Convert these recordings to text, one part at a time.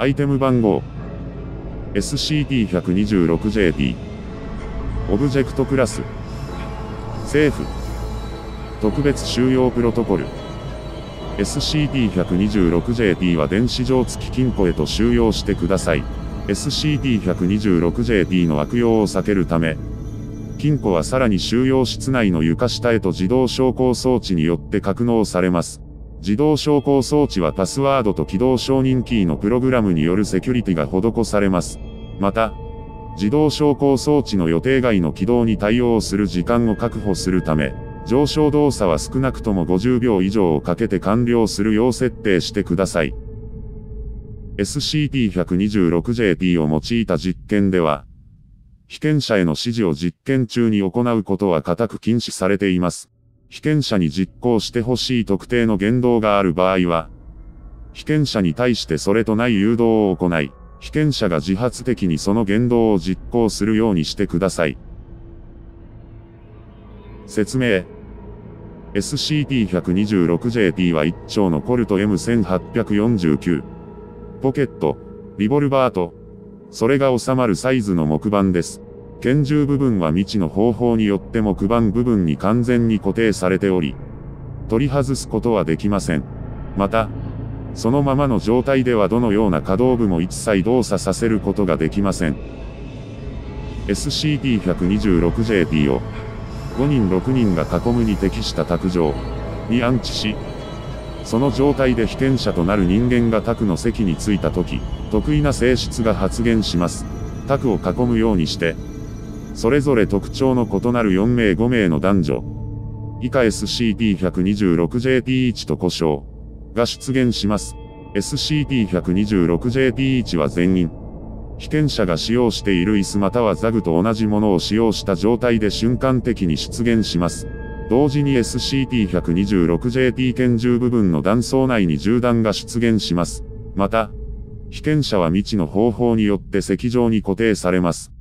アイテム番号 SCP-126JP オブジェクトクラスセーフ特別収容プロトコル SCP-126JP は電子錠付き金庫へと収容してください。 SCP-126JP の悪用を避けるため、金庫はさらに収容室内の床下へと自動昇降装置によって格納されます。自動昇降装置はパスワードと起動承認キーのプログラムによるセキュリティが施されます。また、自動昇降装置の予定外の起動に対応する時間を確保するため、上昇動作は少なくとも50秒以上をかけて完了するよう設定してください。SCP-126JP を用いた実験では、被験者への指示を実験中に行うことは固く禁止されています。被験者に実行してほしい特定の言動がある場合は、被験者に対してそれとない誘導を行い、被験者が自発的にその言動を実行するようにしてください。説明。SCP-126JP は1丁のコルト M1849、ポケット、リボルバーと、それが収まるサイズの木板です。拳銃部分は未知の方法によって木板部分に完全に固定されており、取り外すことはできません。また、そのままの状態ではどのような可動部も一切動作させることができません。SCP-126JP を、5人6人が囲むに適した卓上に安置し、その状態で被験者となる人間が卓の席に着いたとき、特異な性質が発現します。卓を囲むようにして、それぞれ特徴の異なる4名5名の男女、以下 SCP-126JP1 と呼称が出現します。SCP-126JP1 は全員、被験者が使用している椅子または座具と同じものを使用した状態で瞬間的に出現します。同時に SCP-126JP 拳銃部分の弾倉内に銃弾が出現します。また、被験者は未知の方法によって席上に固定されます。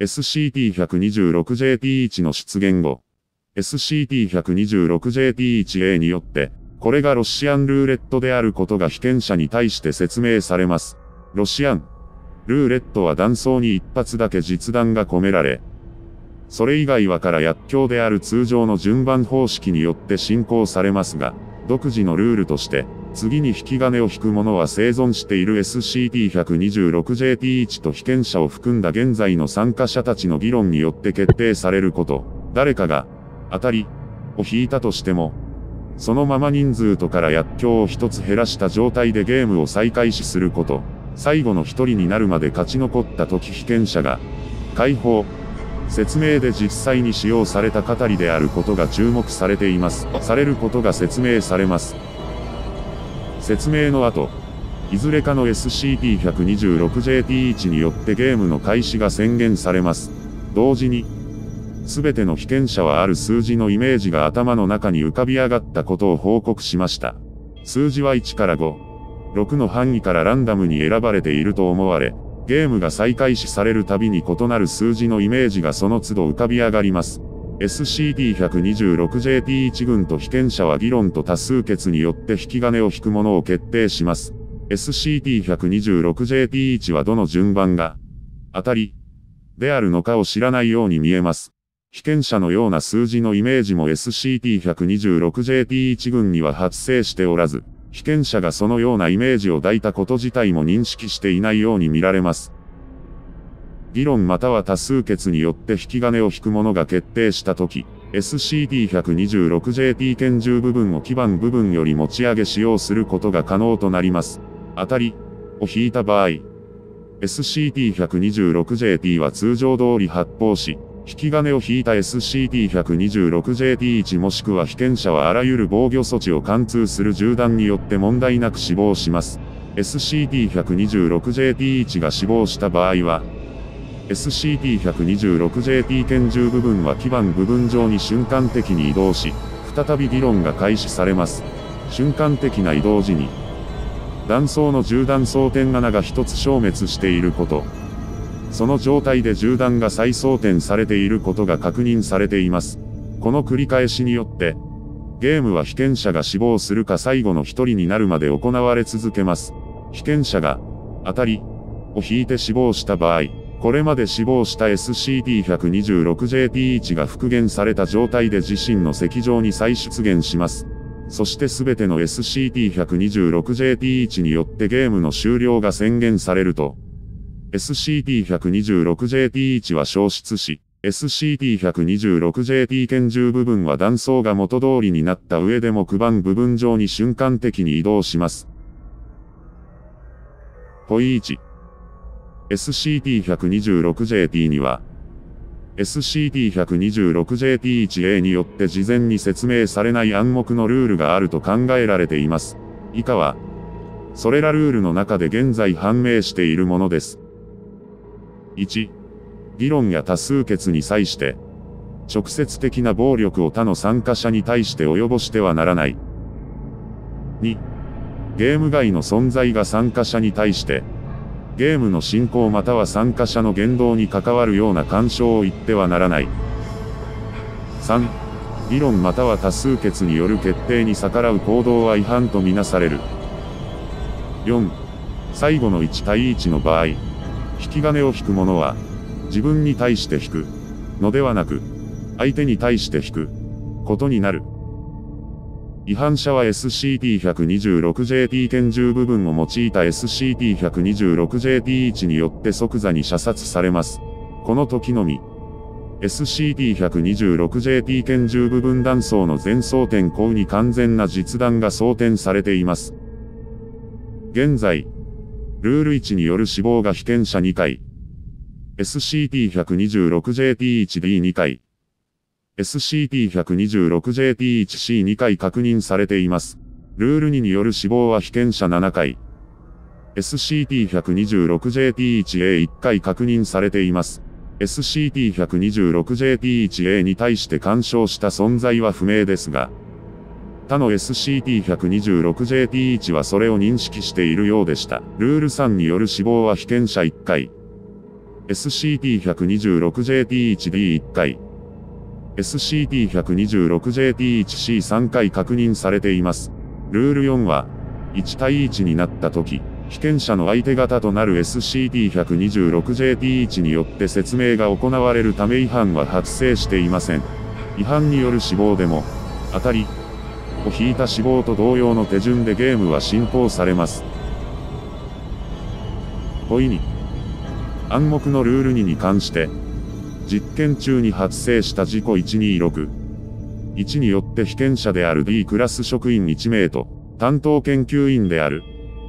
SCP-126JP1 の出現後、SCP-126JP1A によって、これがロシアンルーレットであることが被験者に対して説明されます。ロシアンルーレットは弾倉に一発だけ実弾が込められ、それ以外はから薬莢である通常の順番方式によって進行されますが、独自のルールとして、次に引き金を引く者は生存している SCP-126JP1 と被験者を含んだ現在の参加者たちの議論によって決定されること、誰かが、当たり、を引いたとしても、そのまま人数とから薬莢を一つ減らした状態でゲームを再開始すること、最後の一人になるまで勝ち残った時被験者が、解放、説明で実際に使用された語りであることが注目されています。されることが説明されます。説明の後、いずれかの SCP-126JP1 によってゲームの開始が宣言されます。同時に、すべての被験者はある数字のイメージが頭の中に浮かび上がったことを報告しました。数字は1から5、6の範囲からランダムに選ばれていると思われ、ゲームが再開始されるたびに異なる数字のイメージがその都度浮かび上がります。SCP-126JP1 群と被験者は議論と多数決によって引き金を引くものを決定します。SCP-126JP1 はどの順番が、当たり、であるのかを知らないように見えます。被験者のような数字のイメージも SCP-126JP1 群には発生しておらず、被験者がそのようなイメージを抱いたこと自体も認識していないように見られます。議論または多数決によって引き金を引く者が決定したとき、SCP-126JP 拳銃部分を基板部分より持ち上げ使用することが可能となります。当たりを引いた場合、SCP-126JP は通常通り発砲し、引き金を引いた SCP-126JP1 もしくは被験者はあらゆる防御措置を貫通する銃弾によって問題なく死亡します。SCP-126JP1 が死亡した場合は、SCP-126JP 拳銃部分は基板部分上に瞬間的に移動し、再び議論が開始されます。瞬間的な移動時に、弾倉の銃弾装点7が1つ消滅していること、その状態で銃弾が再装填されていることが確認されています。この繰り返しによって、ゲームは被験者が死亡するか最後の一人になるまで行われ続けます。被験者が当たりを引いて死亡した場合、これまで死亡した SCP-126JP-1 が復元された状態で自身の席上に再出現します。そして全ての SCP-126JP-1 によってゲームの終了が宣言されると、SCP-126JP-1 は消失し、SCP-126JP 拳銃部分は弾倉が元通りになった上で木板部分上に瞬間的に移動します。問1、SCP-126JP には、SCP-126JP-1A によって事前に説明されない暗黙のルールがあると考えられています。以下は、それらルールの中で現在判明しているものです。1、議論や多数決に際して、直接的な暴力を他の参加者に対して及ぼしてはならない。2、ゲーム外の存在が参加者に対して、ゲームの進行または参加者の言動に関わるような干渉を言ってはならない。3、議論または多数決による決定に逆らう行動は違反とみなされる。4、最後の1対1の場合、引き金を引く者は、自分に対して引くのではなく、相手に対して引くことになる。違反者は SCP-126JP 拳銃部分を用いた SCP-126JP-1 によって即座に射殺されます。この時のみ、SCP-126JP 拳銃部分弾倉の全装填口に完全な実弾が装填されています。現在、ルール1による死亡が被験者2回。SCP-126JP-1D2 回、SCP-126JP-1C2 回確認されています。ルール2による死亡は被験者7回、SCP-126JP-1A1 回確認されています。SCP-126JP-1A に対して干渉した存在は不明ですが、他の SCP-126JP-1 はそれを認識しているようでした。ルール3による死亡は被験者1回、SCP-126JP-1D1 回、SCP-126JP-1C3 回確認されています。ルール4は、1対1になった時、被験者の相手方となる SCP-126JP-1 によって説明が行われるため違反は発生していません。違反による死亡でも、当たりを引いた死亡と同様の手順でゲームは進行されます。問2、暗黙のルール2に関して、実験中に発生した事故126-1によって被験者である D クラス職員1名と、担当研究員である、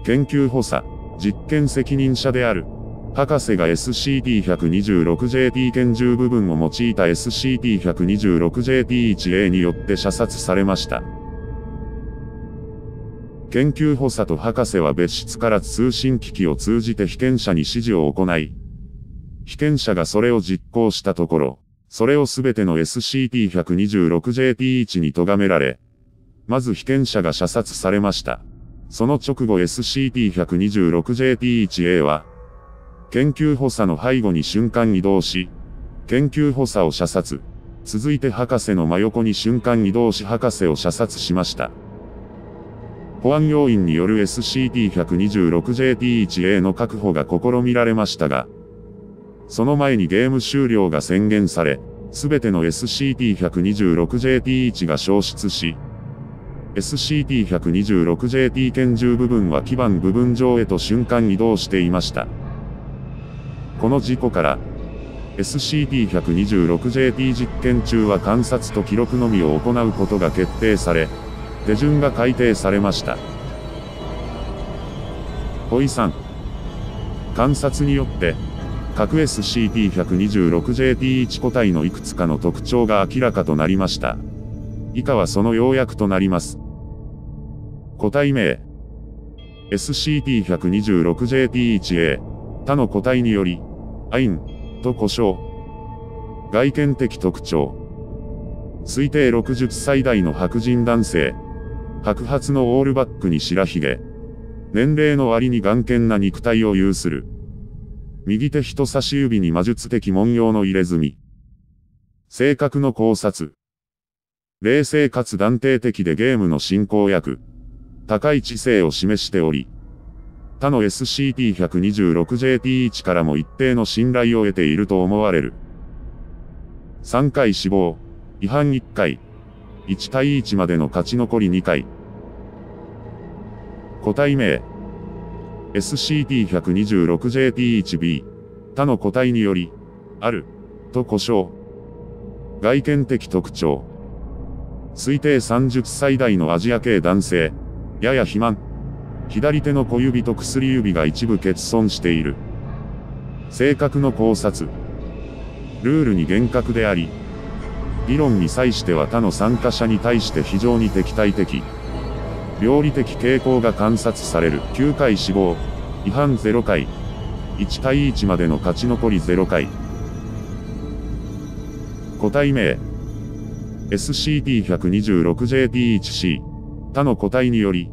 研究補佐、実験責任者である、博士が SCP-126JP 拳銃部分を用いた SCP-126JP-1A によって射殺されました。研究補佐と博士は別室から通信機器を通じて被験者に指示を行い、被験者がそれを実行したところ、それをすべての SCP-126JP-1 に咎められ、まず被験者が射殺されました。その直後 SCP-126JP-1A は、研究補佐の背後に瞬間移動し、研究補佐を射殺、続いて博士の真横に瞬間移動し博士を射殺しました。保安要員による SCP-126JP-1A の確保が試みられましたが、その前にゲーム終了が宣言され、すべての SCP-126JP-1 が消失し、SCP-126JP 拳銃部分は基板部分上へと瞬間移動していました。この事故から、SCP-126JP 実験中は観察と記録のみを行うことが決定され、手順が改定されました。問3、観察によって、各 SCP-126JP-1 個体のいくつかの特徴が明らかとなりました。以下はその要約となります。個体名、SCP-126JP-1A、他の個体により、アインと呼称。外見的特徴、推定60歳代の白人男性。白髪のオールバックに白ひげ。年齢の割に頑健な肉体を有する。右手人差し指に魔術的文様の入れ墨。性格の考察。冷静かつ断定的でゲームの進行役。高い知性を示しており。他の SCP-126JP-1 からも一定の信頼を得ていると思われる。3回死亡、違反1回、1対1までの勝ち残り2回。個体名 SCP-126JP-1B 他の個体により、ある、と呼称。外見的特徴。推定30歳代のアジア系男性、やや肥満。左手の小指と薬指が一部欠損している。性格の考察。ルールに厳格であり、議論に際しては他の参加者に対して非常に敵対的。病理的傾向が観察される。9回死亡、違反0回。1対1までの勝ち残り0回。個体名 SCP-126JP-1C 他の個体により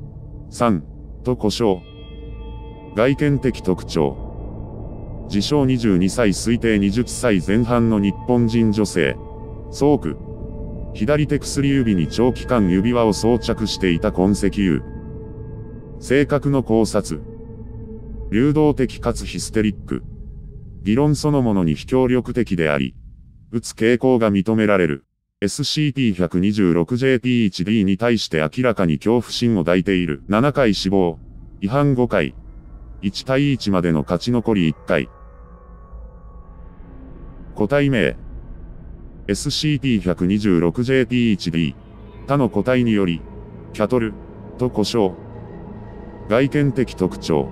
3と呼称。外見的特徴。自称22歳推定20歳前半の日本人女性。左奥左手薬指に長期間指輪を装着していた痕跡有。性格の考察。流動的かつヒステリック。議論そのものに非協力的であり、打つ傾向が認められる。SCP-126JP-1D に対して明らかに恐怖心を抱いている。7回死亡、違反5回、1対1までの勝ち残り1回。個体名 SCP-126JP-1D 他の個体により、キャトル、と呼称。外見的特徴。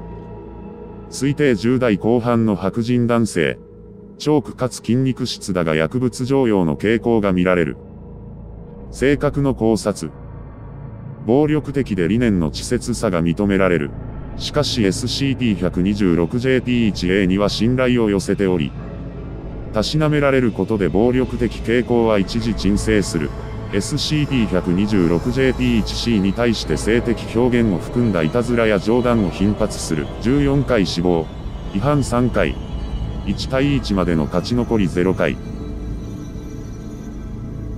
推定10代後半の白人男性。長くかつ筋肉質だが薬物常用の傾向が見られる。性格の考察。暴力的で理念の稚拙さが認められる。しかし SCP-126JP-1A には信頼を寄せており、たしなめられることで暴力的傾向は一時沈静する。SCP-126JP-1C に対して性的表現を含んだいたずらや冗談を頻発する。14回死亡、違反3回。1対1までの勝ち残り0回。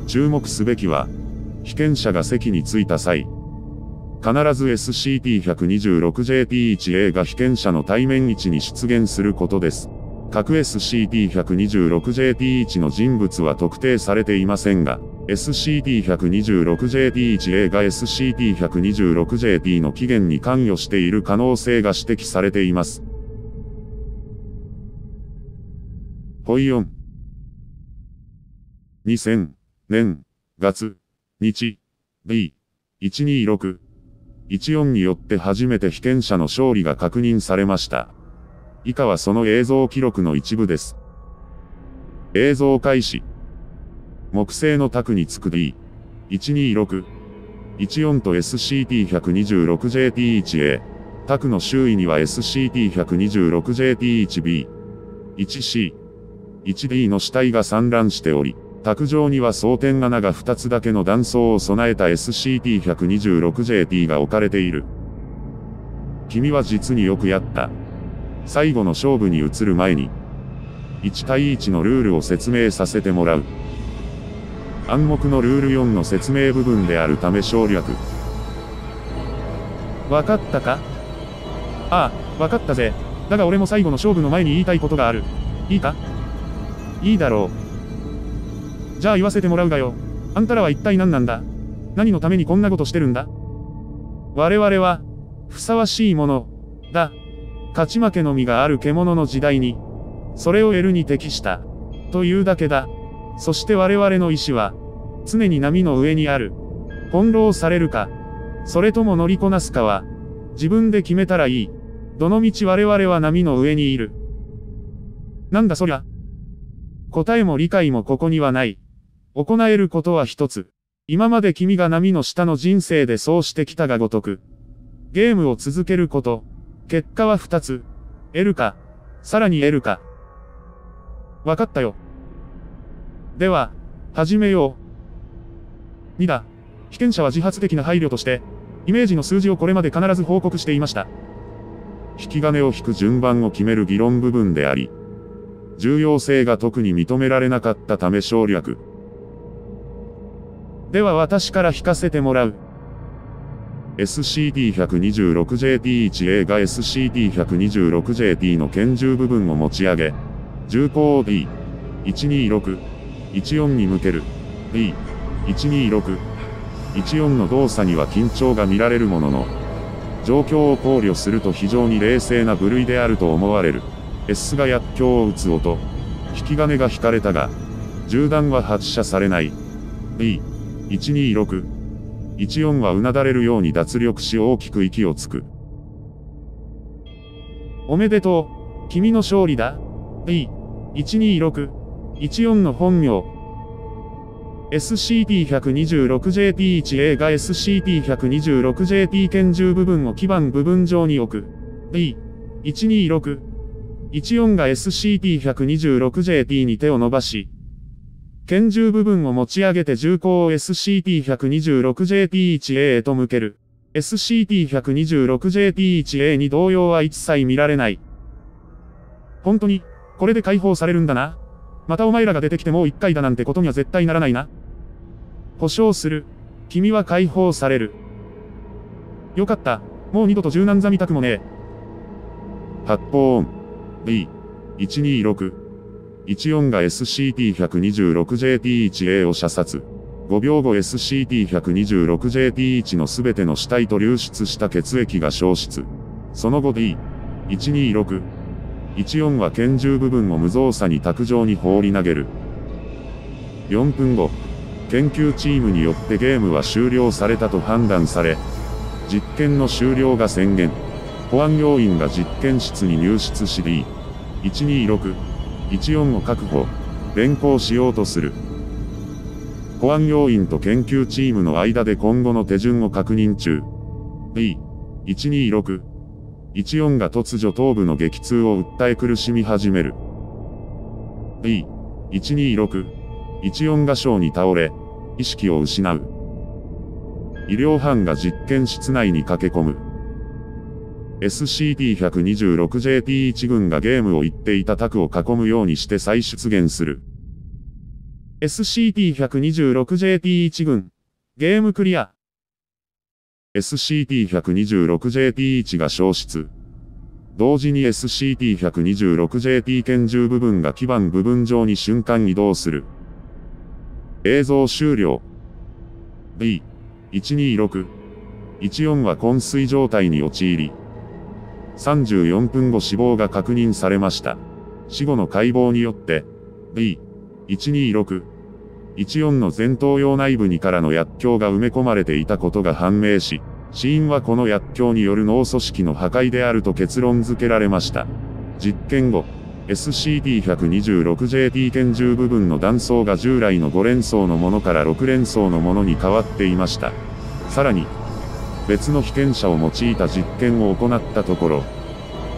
注目すべきは、被験者が席に着いた際、必ず SCP-126JP-1A が被験者の対面位置に出現することです。各 SCP-126JP-1 の人物は特定されていませんが、SCP-126JP-1A が SCP-126JP の起源に関与している可能性が指摘されています。ポイ4。2000年月日 B-126-14 によって初めて被験者の勝利が確認されました。以下はその映像記録の一部です。映像開始。木製の卓につく B-126-14 と SCP-126-JP-1A。卓の周囲には SCP-126-JP-1B-1C。1D の死体が散乱しており、卓上には装填穴が2つだけの断層を備えた SCP-126JP が置かれている。君は実によくやった。最後の勝負に移る前に、1対1のルールを説明させてもらう。暗黙のルール4の説明部分であるため省略。わかったか？ああ、わかったぜ。だが俺も最後の勝負の前に言いたいことがある。いいか？いいだろう。じゃあ言わせてもらうがよ。あんたらは一体何なんだ？何のためにこんなことしてるんだ？我々は、ふさわしいもの、だ。勝ち負けのみがある獣の時代に、それを得るに適した、というだけだ。そして我々の意志は、常に波の上にある。翻弄されるか、それとも乗りこなすかは、自分で決めたらいい。どのみち我々は波の上にいる。なんだそりゃ。答えも理解もここにはない。行えることは一つ。今まで君が波の下の人生でそうしてきたがごとく。ゲームを続けること。結果は二つ。得るか、さらに得るか。わかったよ。では、始めよう。2だ。被験者は自発的な配慮として、イメージの数字をこれまで必ず報告していました。引き金を引く順番を決める議論部分であり、重要性が特に認められなかったため省略。では私から引かせてもらう。SCP-126JP-1A が SCP-126JP の拳銃部分を持ち上げ、銃口を D-126-14 に向ける。B-126-14 の動作には緊張が見られるものの、状況を考慮すると非常に冷静な部類であると思われる。S が薬莢を撃つ音。引き金が引かれたが、銃弾は発射されない。B-126-14 はうなだれるように脱力し大きく息をつく。おめでとう、君の勝利だ。B-126-14 の本名。SCP-126JP-1A が SCP-126JP 拳銃部分を基板部分上に置く。B-126-14 が SCP-126JP に手を伸ばし、拳銃部分を持ち上げて銃口を SCP-126JP-1A へと向ける。SCP-126JP-1A に動揺は一切見られない。本当に、これで解放されるんだな。またお前らが出てきてもう一回だなんてことには絶対ならないな。保証する。君は解放される。よかった。もう二度と柔軟座見たくもねえ。発砲音。B-126-14 が SCP-126JP-1A を射殺。5秒後 SCP-126JP-1 のすべての死体と流出した血液が消失。その後 D-126-14 は拳銃部分を無造作に卓上に放り投げる。4分後、研究チームによってゲームは終了されたと判断され、実験の終了が宣言。保安要員が実験室に入室し D-126-14 を確保、連行しようとする。保安要員と研究チームの間で今後の手順を確認中。B-126-14 が突如頭部の激痛を訴え苦しみ始める。B-126-14 が床に倒れ、意識を失う。医療班が実験室内に駆け込む。SCP-126JP-1 軍がゲームを言っていた卓を囲むようにして再出現する。SCP-126JP-1 軍、ゲームクリア。SCP-126JP-1 が消失。同時に SCP-126JP 拳銃部分が基板部分上に瞬間移動する。映像終了。B-126-14 は昏睡状態に陥り、34分後死亡が確認されました。死後の解剖によって、B-126-14 の前頭葉内部にからの薬莢が埋め込まれていたことが判明し、死因はこの薬莢による脳組織の破壊であると結論付けられました。実験後、SCP-126JP 拳銃部分の弾倉が従来の5連装のものから6連装のものに変わっていました。さらに、別の被験者を用いた実験を行ったところ、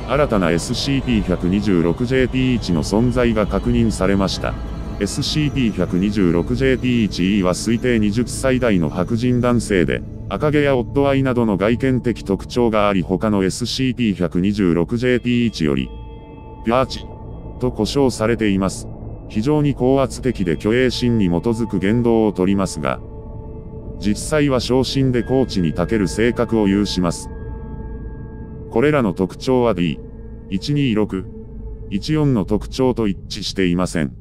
新たな SCP-126JP-1 の存在が確認されました。SCP-126JP-1E は推定20歳代の白人男性で、赤毛やオッドアイなどの外見的特徴があり他の SCP-126JP-1 より、ピュアチ、と呼称されています。非常に高圧的で虚栄心に基づく言動をとりますが、実際は昇進で高知に長ける性格を有します。これらの特徴は D-126-14 の特徴と一致していません。